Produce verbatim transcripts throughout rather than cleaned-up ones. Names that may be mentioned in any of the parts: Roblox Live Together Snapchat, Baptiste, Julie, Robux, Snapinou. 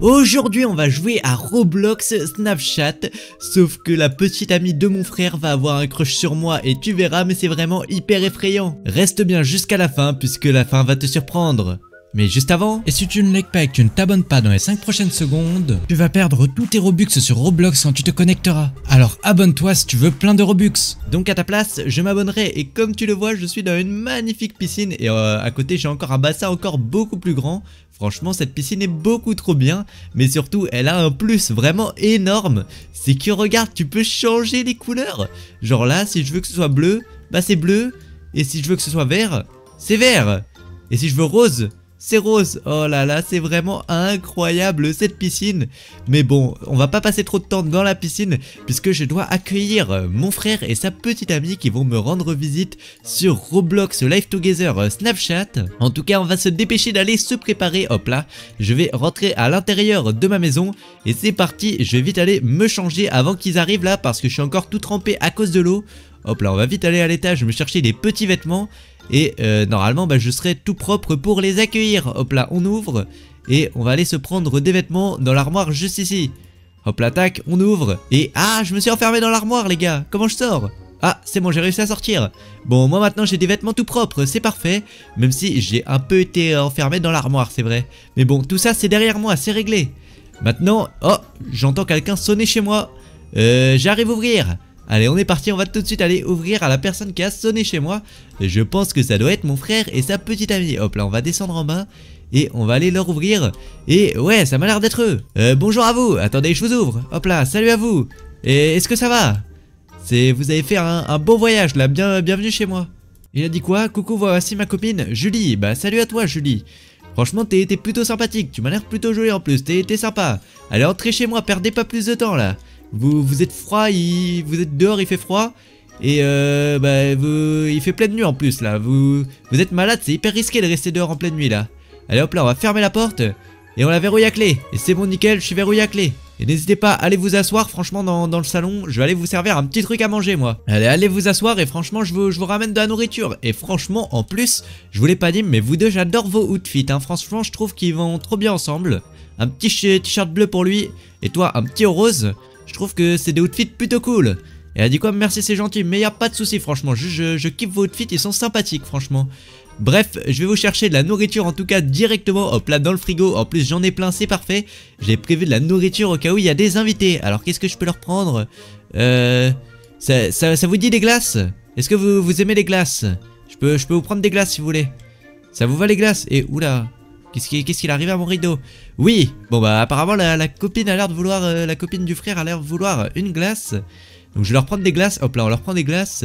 Aujourd'hui on va jouer à Roblox Snapchat. Sauf que la petite amie de mon frère va avoir un crush sur moi et tu verras, mais c'est vraiment hyper effrayant. Reste bien jusqu'à la fin puisque la fin va te surprendre. Mais juste avant, et si tu ne likes pas et que tu ne t'abonnes pas dans les cinq prochaines secondes, tu vas perdre tous tes Robux sur Roblox quand tu te connecteras. Alors abonne-toi si tu veux plein de Robux. Donc à ta place, je m'abonnerai et comme tu le vois, je suis dans une magnifique piscine et euh, à côté j'ai encore un bassin encore beaucoup plus grand. Franchement, cette piscine est beaucoup trop bien, mais surtout, elle a un plus vraiment énorme. C'est que regarde, tu peux changer les couleurs. Genre là, si je veux que ce soit bleu, bah c'est bleu. Et si je veux que ce soit vert, c'est vert. Et si je veux rose, c'est rose. Oh là là, c'est vraiment incroyable cette piscine. Mais bon, on va pas passer trop de temps dans la piscine puisque je dois accueillir mon frère et sa petite amie qui vont me rendre visite sur Roblox Live Together Snapchat. En tout cas, on va se dépêcher d'aller se préparer. Hop là, je vais rentrer à l'intérieur de ma maison et c'est parti. Je vais vite aller me changer avant qu'ils arrivent là parce que je suis encore tout trempé à cause de l'eau. Hop là, on va vite aller à l'étage me chercher des petits vêtements. Et euh, normalement bah, je serai tout propre pour les accueillir. Hop là, on ouvre et on va aller se prendre des vêtements dans l'armoire juste ici. Hop là, tac, on ouvre. Et ah, je me suis enfermé dans l'armoire les gars. Comment je sors? Ah, c'est bon, j'ai réussi à sortir. Bon, moi maintenant j'ai des vêtements tout propres, c'est parfait. Même si j'ai un peu été enfermé dans l'armoire, c'est vrai. Mais bon, tout ça c'est derrière moi, c'est réglé. Maintenant, oh, j'entends quelqu'un sonner chez moi. Euh, j'arrive à ouvrir. Allez, on est parti, on va tout de suite aller ouvrir à la personne qui a sonné chez moi. Je pense que ça doit être mon frère et sa petite amie. Hop là, on va descendre en bas et on va aller leur ouvrir. Et ouais, ça m'a l'air d'être eux. euh, Bonjour à vous, attendez, je vous ouvre. Hop là, salut à vous. Et est-ce que ça va? C'est, vous avez fait un, un bon voyage là, bien, bienvenue chez moi. Il a dit quoi? Coucou, voici ma copine Julie. Bah salut à toi Julie. Franchement, t'es plutôt sympathique, tu m'as l'air plutôt jolie en plus, t'es sympa. Allez, entrez chez moi, perdez pas plus de temps là. Vous, vous êtes froid, il, vous êtes dehors, il fait froid. Et euh, bah, vous, il fait pleine nuit en plus là. Vous, vous êtes malade, c'est hyper risqué de rester dehors en pleine nuit là. Allez hop là, on va fermer la porte et on la verrouille à clé. Et c'est bon, nickel, je suis verrouillé à clé. Et n'hésitez pas, allez vous asseoir, franchement dans, dans le salon, je vais aller vous servir un petit truc à manger moi. Allez, allez vous asseoir et franchement je vous, je vous ramène de la nourriture. Et franchement en plus, je vous l'ai pas dit mais vous deux j'adore vos outfits hein. Franchement je trouve qu'ils vont trop bien ensemble. Un petit t-shirt bleu pour lui et toi un petit rose. Je trouve que c'est des outfits plutôt cool. Et elle a dit quoi? Merci, c'est gentil, mais y a pas de souci, franchement. Je, je, je kiffe vos outfits, ils sont sympathiques, franchement. Bref, je vais vous chercher de la nourriture en tout cas directement. Hop là, dans le frigo. En plus, j'en ai plein, c'est parfait. J'ai prévu de la nourriture au cas où il y a des invités. Alors, qu'est-ce que je peux leur prendre? Euh. Ça, ça, ça vous dit des glaces? Est-ce que vous, vous aimez les glaces? Je peux, je peux vous prendre des glaces si vous voulez. Ça vous va les glaces? Et oula. Qu'est-ce qu'il qu'est-ce qu'il arrive à mon rideau? Oui. Bon bah apparemment la, la copine a l'air de vouloir euh, la copine du frère a l'air de vouloir une glace. Donc je vais leur prendre des glaces. Hop là, on leur prend des glaces.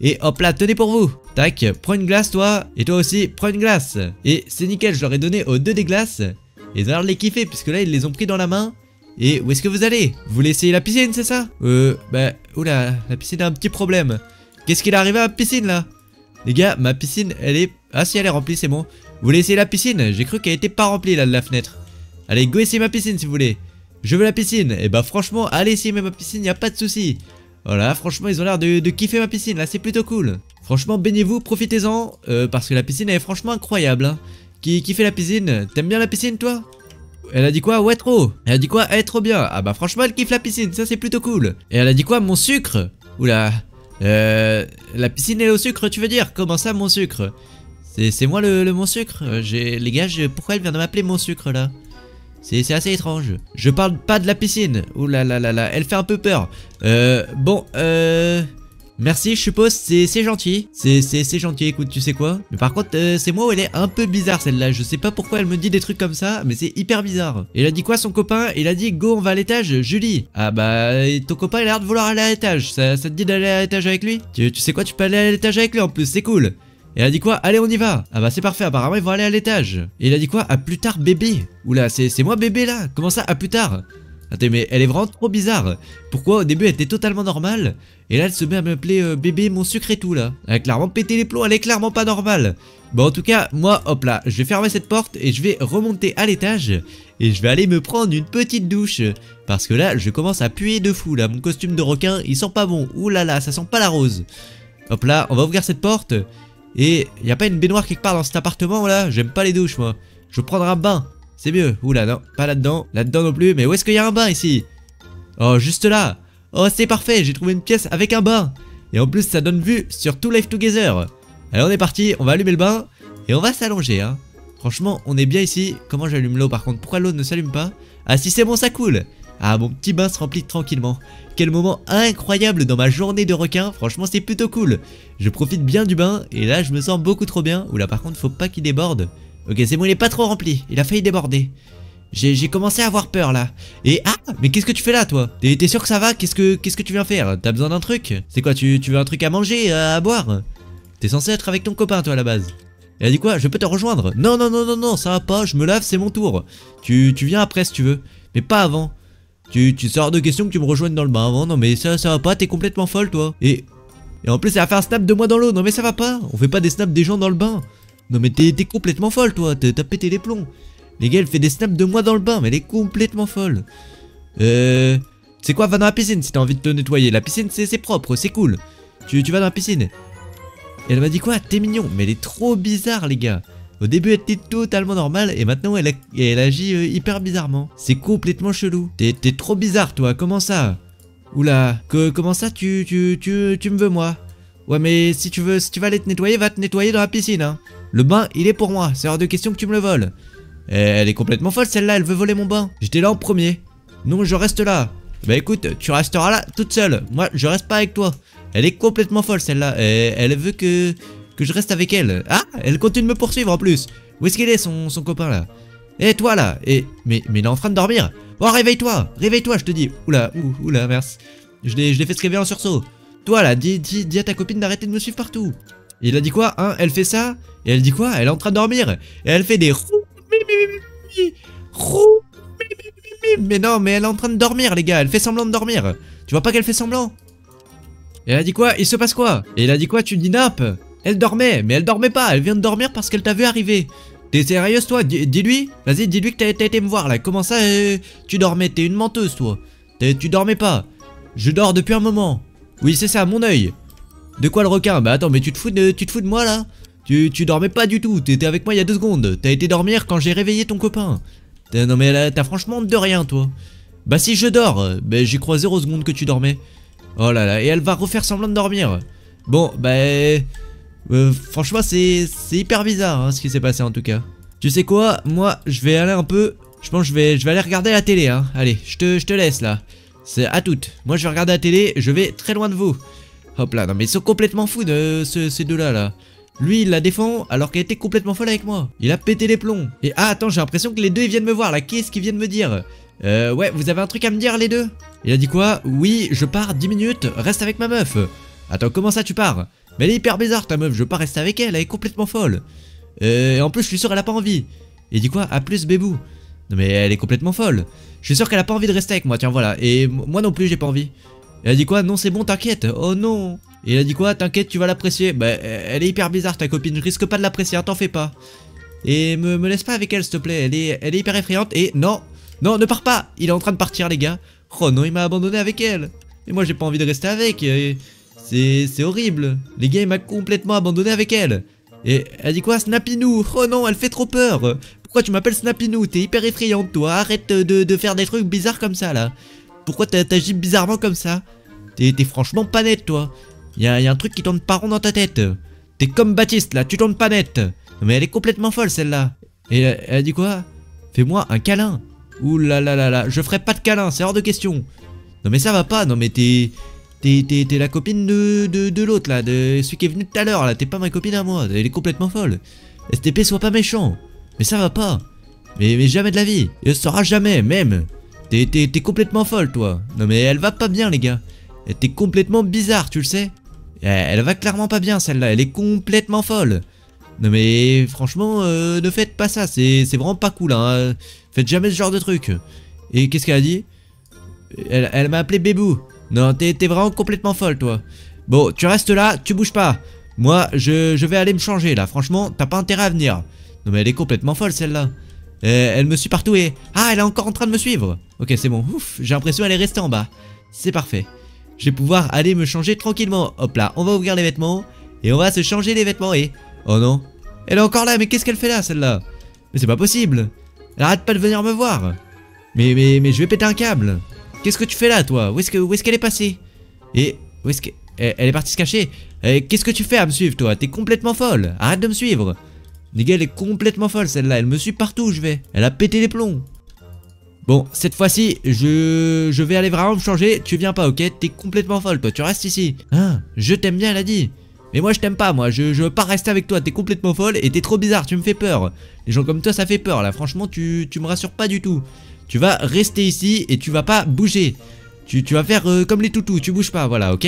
Et hop là, tenez pour vous. Tac, prends une glace toi. Et toi aussi, prends une glace. Et c'est nickel, je leur ai donné aux deux des glaces. Et ils ont l'air de les kiffer puisque là ils les ont pris dans la main. Et où est-ce que vous allez? Vous voulez essayer la piscine, c'est ça? Euh bah oula, la piscine a un petit problème. Qu'est-ce qu'il est arrivé à ma piscine là? Les gars, ma piscine elle est... Ah si, elle est remplie, c'est bon. Vous voulez essayer la piscine? J'ai cru qu'elle était pas remplie là de la fenêtre. Allez, go essayer ma piscine si vous voulez. Je veux la piscine. Et bah franchement, allez essayer ma piscine, y a pas de souci. Voilà, franchement ils ont l'air de, de kiffer ma piscine là, c'est plutôt cool. Franchement baignez-vous, profitez-en euh, parce que la piscine elle est franchement incroyable hein. Qui kiffe la piscine? T'aimes bien la piscine toi? Elle a dit quoi? Ouais trop. Elle a dit quoi? Eh trop bien. Ah bah franchement elle kiffe la piscine, ça c'est plutôt cool. Et elle a dit quoi? Mon sucre? Oula. Euh... La piscine est au sucre tu veux dire? Comment ça mon sucre? C'est moi le, le mon sucre. Les gars, pourquoi elle vient de m'appeler mon sucre là? C'est assez étrange. Je parle pas de la piscine. Ouh là là là là, elle fait un peu peur. Euh, bon, euh... Merci, je suppose, c'est gentil. C'est gentil, écoute, tu sais quoi? Mais par contre, euh, c'est moi où elle est un peu bizarre celle-là. Je sais pas pourquoi elle me dit des trucs comme ça, mais c'est hyper bizarre. Et il a dit quoi son copain? Il a dit go, on va à l'étage, Julie. Ah bah, ton copain il a l'air de vouloir aller à l'étage. Ça, ça te dit d'aller à l'étage avec lui? Tu, tu sais quoi, tu peux aller à l'étage avec lui en plus, c'est cool. Et elle a dit quoi? Allez on y va. Ah bah c'est parfait, apparemment ils vont aller à l'étage. Et il a dit quoi? À plus tard bébé. Oula, c'est moi bébé là? Comment ça à plus tard? Attends, mais elle est vraiment trop bizarre. Pourquoi au début elle était totalement normale? Et là elle se met à m'appeler euh, bébé mon sucre et tout là. Elle a clairement pété les plombs, elle est clairement pas normale. Bon en tout cas moi hop là, je vais fermer cette porte et je vais remonter à l'étage. Et je vais aller me prendre une petite douche. Parce que là je commence à puer de fou là. Mon costume de requin il sent pas bon. Oula là, ça sent pas la rose. Hop là, on va ouvrir cette porte. Et y a pas une baignoire quelque part dans cet appartement là? J'aime pas les douches moi. Je vais prendre un bain. c'est mieux. Oula, non, pas là-dedans, là-dedans non plus. Mais où est-ce qu'il y a un bain ici? Oh, juste là. Oh, c'est parfait, j'ai trouvé une pièce avec un bain. Et en plus, ça donne vue sur tout Live Together. Allez, on est parti, on va allumer le bain et on va s'allonger, hein. Franchement, on est bien ici. Comment j'allume l'eau par contre? Pourquoi l'eau ne s'allume pas? Ah si, c'est bon, ça coule. Ah, mon petit bain se remplit tranquillement. Quel moment incroyable dans ma journée de requin. Franchement, c'est plutôt cool. Je profite bien du bain et là, je me sens beaucoup trop bien. Oula, par contre, faut pas qu'il déborde. Ok, c'est bon, il est pas trop rempli. Il a failli déborder. J'ai commencé à avoir peur là. Et ah, mais qu'est-ce que tu fais là toi? T'es sûr que ça va? Qu'est-ce que qu'est-ce que tu viens faire? T'as besoin d'un truc? C'est quoi, tu, tu veux un truc à manger, à, à boire? T'es censé être avec ton copain toi à la base. Elle a dit quoi? Je peux te rejoindre? Non, non, non, non, non, ça va pas, je me lave, c'est mon tour. Tu, tu viens après si tu veux, mais pas avant. Tu, tu sors de question que tu me rejoignes dans le bain avant, non mais ça, ça va pas, t'es complètement folle toi. Et, et en plus elle a fait un snap de moi dans l'eau, non mais ça va pas, on fait pas des snaps des gens dans le bain. Non mais t'es complètement folle toi, t'as pété les plombs. Les gars, elle fait des snaps de moi dans le bain, mais elle est complètement folle. Euh... C'est quoi, va dans la piscine si t'as envie de te nettoyer. La piscine, c'est propre, c'est cool. Tu, tu vas dans la piscine. Et elle m'a dit quoi? T'es mignon, mais elle est trop bizarre, les gars. Au début, elle était totalement normale, et maintenant, elle, a, elle agit euh, hyper bizarrement. C'est complètement chelou. T'es trop bizarre, toi, comment ça? Oula, que, comment ça, tu, tu, tu, tu me veux, moi? Ouais, mais si tu veux, si tu vas aller te nettoyer, va te nettoyer dans la piscine, hein. Le bain, il est pour moi, c'est hors de question que tu me le voles. Elle est complètement folle celle-là, elle veut voler mon bain. J'étais là en premier. Non, je reste là. Bah écoute, tu resteras là toute seule. Moi, je reste pas avec toi. Elle est complètement folle celle-là. Elle veut que que je reste avec elle. Ah, elle continue de me poursuivre en plus. Où est-ce qu'il est son, son copain là? Eh toi là. Et mais mais il est en train de dormir. Oh, réveille-toi, réveille-toi, je te dis. Oula, oula, merci. Je l'ai je l'ai fait se réveiller en sursaut. Toi là, dis dis dis à ta copine d'arrêter de me suivre partout. Et il a dit quoi? Hein? Elle fait ça et elle dit quoi? Elle est en train de dormir et elle fait des roues. Mais non, mais elle est en train de dormir, les gars. Elle fait semblant de dormir. Tu vois pas qu'elle fait semblant? Et elle a dit quoi? Il se passe quoi? Et elle a dit quoi? Tu dis nappe. Elle dormait, mais elle dormait pas. Elle vient de dormir parce qu'elle t'a vu arriver. T'es sérieuse, toi? Dis-lui. Vas-y, dis-lui que t'as été me voir là. Comment ça? Euh, tu dormais? T'es une menteuse, toi. Tu dormais pas. Je dors depuis un moment. Oui, c'est ça, mon œil. De quoi le requin? Bah attends, mais tu te fous de, tu te fous de moi là? Tu, tu dormais pas du tout, t'étais avec moi il y a deux secondes. T'as été dormir quand j'ai réveillé ton copain. Non mais t'as franchement honte de rien toi. Bah si je dors, bah j'y crois zéro seconde que tu dormais. Oh là là, et elle va refaire semblant de dormir. Bon bah euh, franchement c'est hyper bizarre hein, ce qui s'est passé en tout cas. Tu sais quoi, moi je vais aller un peu. Je pense que je vais, je vais aller regarder la télé hein. Allez, je te, je te laisse là. C'est à toutes, moi je vais regarder la télé, je vais très loin de vous. Hop là, non mais ils sont complètement fous de ce, ces deux là là. Lui il la défend alors qu'elle était complètement folle avec moi. Il a pété les plombs. Et ah attends, j'ai l'impression que les deux ils viennent me voir là. Qu'est-ce qu'ils viennent me dire? Euh ouais, vous avez un truc à me dire les deux? Il a dit quoi? Oui, je pars dix minutes, reste avec ma meuf. Attends, comment ça tu pars? Mais elle est hyper bizarre ta meuf, je veux pas rester avec elle, elle est complètement folle. Euh, et en plus je suis sûr elle a pas envie. Il dit quoi? A plus bébou. Non mais elle est complètement folle. Je suis sûr qu'elle a pas envie de rester avec moi, tiens voilà. Et moi non plus j'ai pas envie. Il a dit quoi? Non c'est bon t'inquiète. Oh non. Et il a dit quoi? T'inquiète, tu vas l'apprécier. Bah, elle est hyper bizarre ta copine, je risque pas de l'apprécier, hein, t'en fais pas. Et me, me laisse pas avec elle, s'il te plaît, elle est, elle est hyper effrayante. Et non, non, ne pars pas. Il est en train de partir, les gars. Oh non, il m'a abandonné avec elle. Et moi, j'ai pas envie de rester avec. C'est horrible. Les gars, il m'a complètement abandonné avec elle. Et elle a dit quoi? Snapinou. Oh non, elle fait trop peur. Pourquoi tu m'appelles Snapinou? T'es hyper effrayante, toi. Arrête de, de faire des trucs bizarres comme ça, là. Pourquoi t'agis bizarrement comme ça? T'es franchement pas net, toi. Y'a y a un truc qui tourne pas rond dans ta tête. T'es comme Baptiste là, tu tournes pas net. Mais elle est complètement folle celle-là. Et elle, elle a dit quoi? Fais-moi un câlin. Ouh là là là là, je ferai pas de câlin, c'est hors de question. Non mais ça va pas, non mais t'es T'es t'es la copine de, de, de l'autre là, de celui qui est venu tout à l'heure là. T'es pas ma copine à moi, elle est complètement folle. S T P, sois pas méchant. Mais ça va pas, mais, mais jamais de la vie. Et elle saura jamais, même. T'es t'es complètement folle toi. Non mais elle va pas bien les gars. T'es complètement bizarre, tu le sais. Elle va clairement pas bien celle-là, elle est complètement folle. Non mais franchement, euh, ne faites pas ça, c'est vraiment pas cool hein. Faites jamais ce genre de truc. Et qu'est-ce qu'elle a dit? Elle, elle m'a appelé Bébou. Non, t'es vraiment complètement folle toi. Bon, tu restes là, tu bouges pas. Moi, je, je vais aller me changer là, franchement, t'as pas intérêt à venir. Non mais elle est complètement folle celle-là. Elle me suit partout et... Ah, elle est encore en train de me suivre. Ok, c'est bon, ouf, j'ai l'impression qu'elle est restée en bas. C'est parfait. Je vais pouvoir aller me changer tranquillement. Hop là, on va ouvrir les vêtements. Et on va se changer les vêtements et... Oh non. Elle est encore là, mais qu'est-ce qu'elle fait là, celle-là? Mais c'est pas possible. Arrête pas de venir me voir. Mais mais mais je vais péter un câble. Qu'est-ce que tu fais là, toi? Où est-ce que où est-ce qu'elle est passée? Et où est-ce qu'elle elle est partie se cacher? Qu'est-ce que tu fais à me suivre, toi? T'es complètement folle. Arrête de me suivre. Les gars, elle est complètement folle, celle-là. Elle me suit partout où je vais. Elle a pété les plombs. Bon, cette fois-ci, je... je vais aller vraiment me changer. Tu viens pas, ok? T'es complètement folle, toi. Tu restes ici. Hein? Je t'aime bien, elle a dit. Mais moi, je t'aime pas, moi. Je... je veux pas rester avec toi. T'es complètement folle et t'es trop bizarre. Tu me fais peur. Les gens comme toi, ça fait peur, là. Franchement, tu, tu me rassures pas du tout. Tu vas rester ici et tu vas pas bouger. Tu, tu vas faire euh, comme les toutous. Tu bouges pas, voilà, ok?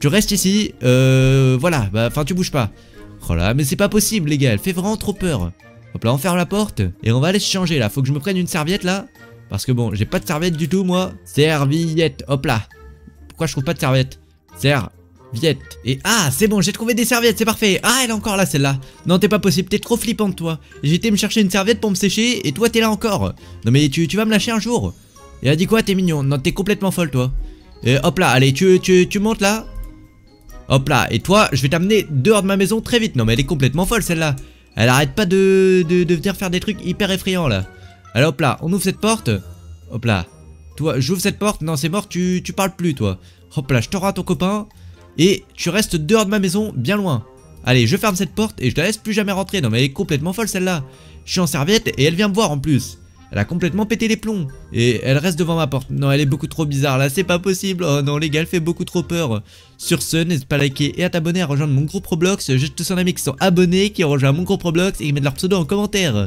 Tu restes ici. Euh... Voilà. Enfin, bah, tu bouges pas. Oh là, mais c'est pas possible, les gars. Elle fait vraiment trop peur. Hop là, on ferme la porte et on va aller se changer, là. Faut que je me prenne une serviette, là. Parce que bon, j'ai pas de serviette du tout, moi. Serviette, hop là. Pourquoi je trouve pas de serviette? Serviette. Et ah, c'est bon, j'ai trouvé des serviettes, c'est parfait. Ah, elle est encore là, celle-là. Non, t'es pas possible, t'es trop flippante, toi. J'ai été me chercher une serviette pour me sécher, et toi, t'es là encore. Non, mais tu, tu vas me lâcher un jour. Et elle a dit quoi? T'es mignon. Non, t'es complètement folle, toi. Et hop là, allez, tu, tu, tu montes, là. Hop là, et toi, je vais t'amener dehors de ma maison très vite. Non, mais elle est complètement folle, celle-là. Elle arrête pas de, de, de venir faire des trucs hyper effrayants, là. Alors hop là, on ouvre cette porte. Hop là, toi, j'ouvre cette porte. Non, c'est mort, tu, tu parles plus, toi. Hop là, je te rends à ton copain. Et tu restes dehors de ma maison, bien loin. Allez, je ferme cette porte et je te laisse plus jamais rentrer. Non mais elle est complètement folle, celle-là. Je suis en serviette et elle vient me voir en plus. Elle a complètement pété les plombs. Et elle reste devant ma porte. Non, elle est beaucoup trop bizarre, là, c'est pas possible. Oh non, les gars, elle fait beaucoup trop peur. Sur ce, n'hésite pas à liker et à t'abonner, à rejoindre mon groupe Roblox. J'ai tous un ami qui sont abonnés, qui rejoignent mon groupe Roblox et qui mettent leur pseudo en commentaire.